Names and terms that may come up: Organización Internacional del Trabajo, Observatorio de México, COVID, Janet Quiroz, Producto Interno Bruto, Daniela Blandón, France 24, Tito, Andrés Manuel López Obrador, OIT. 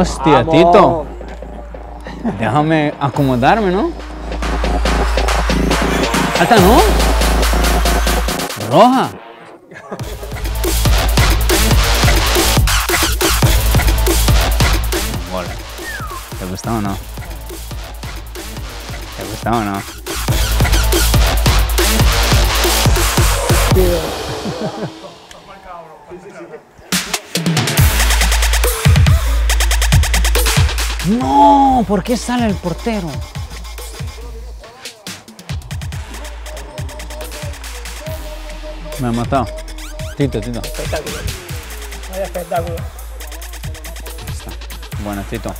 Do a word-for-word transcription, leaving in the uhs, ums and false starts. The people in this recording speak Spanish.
Hostia, ¡vamos! Tito. Déjame acomodarme, ¿no? ¡Hasta no! ¡Roja! Hola. ¿Te gusta o no? ¿Te gusta o no? No, ¿por qué sale el portero? Me ha matado. Tito, Tito. Espectáculo. Vaya espectáculo. Bueno, Tito.